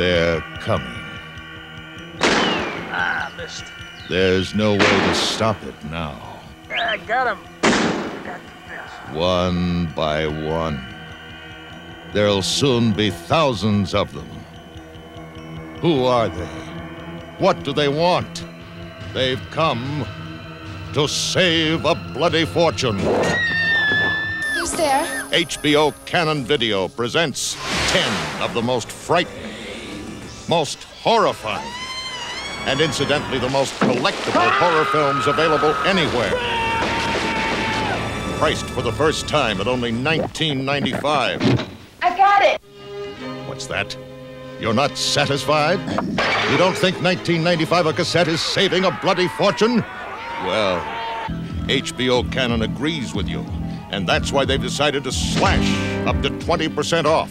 They're coming. Ah, missed. There's no way to stop it now. I got him. Got the best. One by one. There'll soon be thousands of them. Who are they? What do they want? They've come to save a bloody fortune. Who's there? HBO Cannon Video presents 10 of the most frightening, most horrifying, and incidentally the most collectible horror films available anywhere. Priced for the first time at only $19.95. I got it! What's that? You're not satisfied? You don't think $19.95 a cassette is saving a bloody fortune? Well, HBO Cannon agrees with you, and that's why they've decided to slash up to 20% off.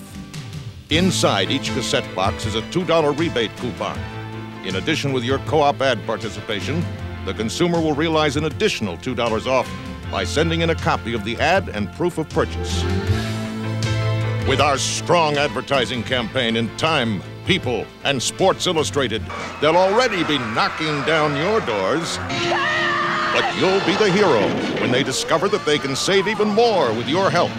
Inside each cassette box is a $2 rebate coupon. In addition, with your co-op ad participation, the consumer will realize an additional $2 off by sending in a copy of the ad and proof of purchase. With our strong advertising campaign in Time, People, and Sports Illustrated, they'll already be knocking down your doors. But you'll be the hero when they discover that they can save even more with your help.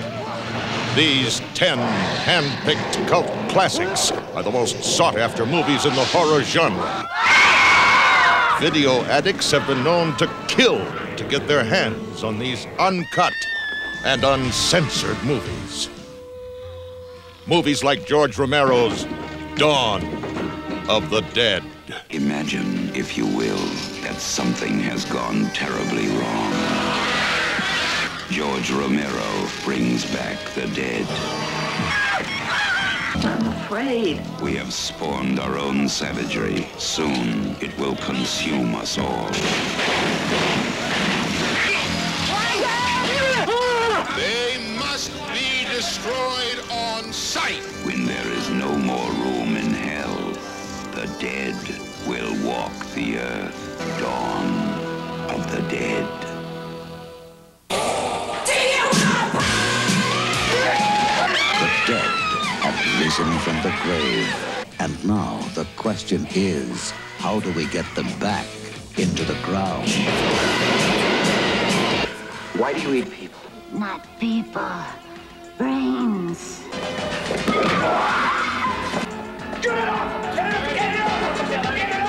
These 10 hand-picked cult classics are the most sought-after movies in the horror genre. Video addicts have been known to kill to get their hands on these uncut and uncensored movies. Movies like George Romero's Dawn of the Dead. Imagine, if you will, that something has gone terribly wrong. George Romero brings back the dead. I'm afraid. We have spawned our own savagery. Soon, it will consume us all. They must be destroyed on sight. When there is no more room in hell, the dead will walk the earth. Dawn of the Dead. The dead have risen from the grave. And now the question is, how do we get them back into the ground? Why do you eat people? Not people. Brains. Get it off! Get it off! Get it off! Get it off! Get it off!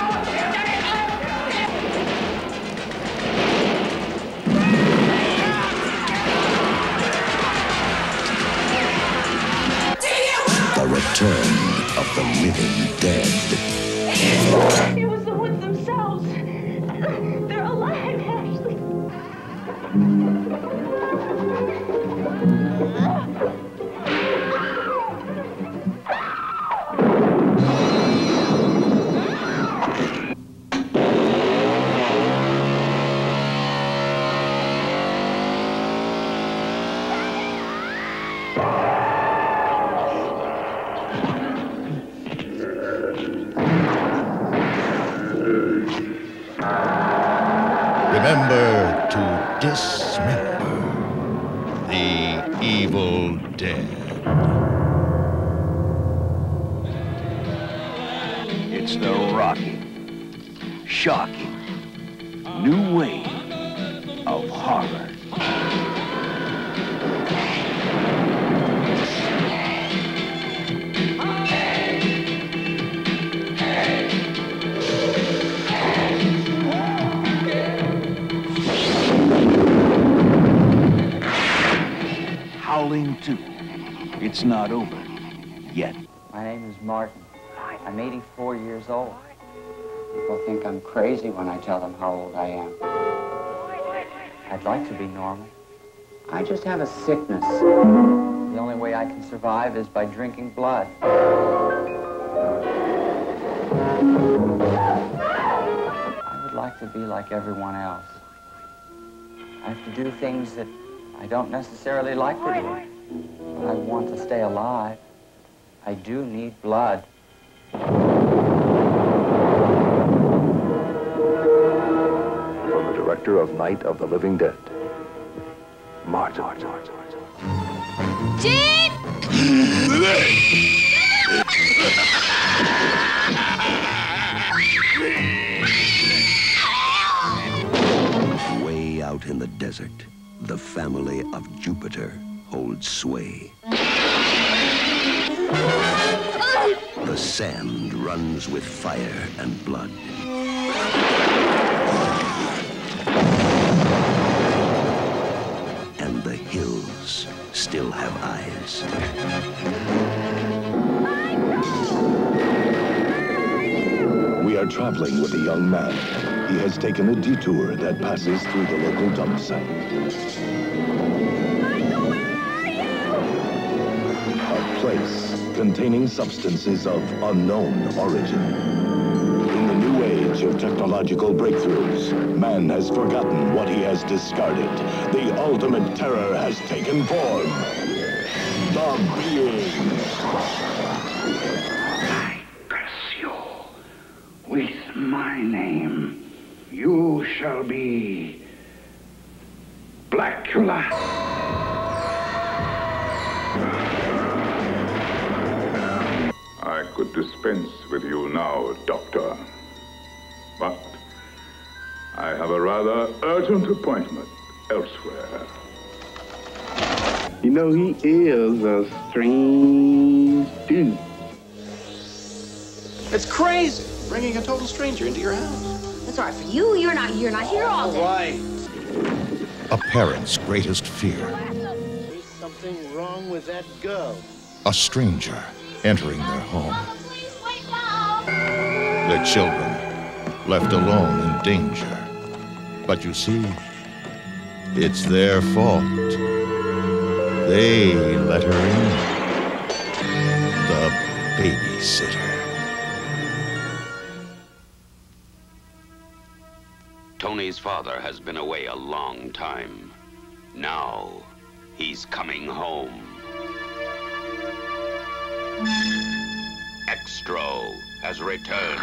The return of the living dead. It was the woods themselves. They're alive, Ashley. Remember to dismember the Evil Dead. It's the rocking, shocking, new wave of horror. Too. It's not over yet. My name is Martin. I'm 84 years old. People think I'm crazy when I tell them how old I am. I'd like to be normal. I just have a sickness. The only way I can survive is by drinking blood. I would like to be like everyone else. I have to do things that I don't necessarily like to do, but I want to stay alive. I do need blood. From the director of Night of the Living Dead, Martin. Jeep! family of Jupiter holds sway. The sand runs with fire and blood. And the hills still have eyes. We are traveling with a young man. He has taken a detour that passes through the local dump site. Michael, where are you? A place containing substances of unknown origin. In the new age of technological breakthroughs, man has forgotten what he has discarded. The ultimate terror has taken form. The Being. With my name, you shall be Blackula. I could dispense with you now, Doctor. But I have a rather urgent appointment elsewhere. You know, he is a strange dude. It's crazy. Bringing a total stranger into your house. That's all right for you. You're not here all day. Right. A parent's greatest fear. There's something wrong with that girl. A stranger entering their home. Mama, please wake up. The children left alone in danger. But you see, it's their fault. They let her in. The babysitter. Tony's father has been away a long time. Now, he's coming home. Xtro has returned,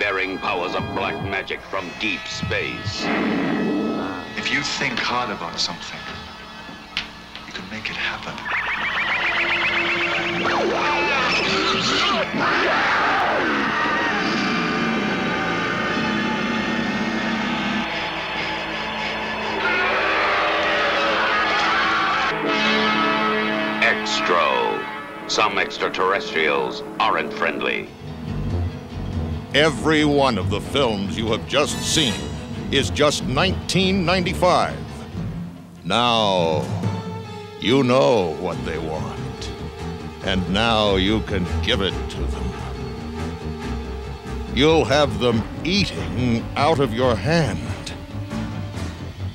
bearing powers of black magic from deep space. If you think hard about something, you can make it happen. Xtro. Some extraterrestrials aren't friendly. Every one of the films you have just seen is just $19.95. Now, you know what they want. And now you can give it to them. You'll have them eating out of your hand.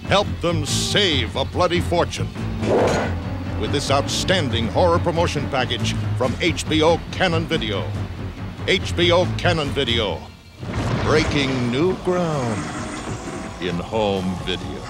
Help them save a bloody fortune with this outstanding horror promotion package from HBO Cannon Video. HBO Cannon Video, breaking new ground in home video.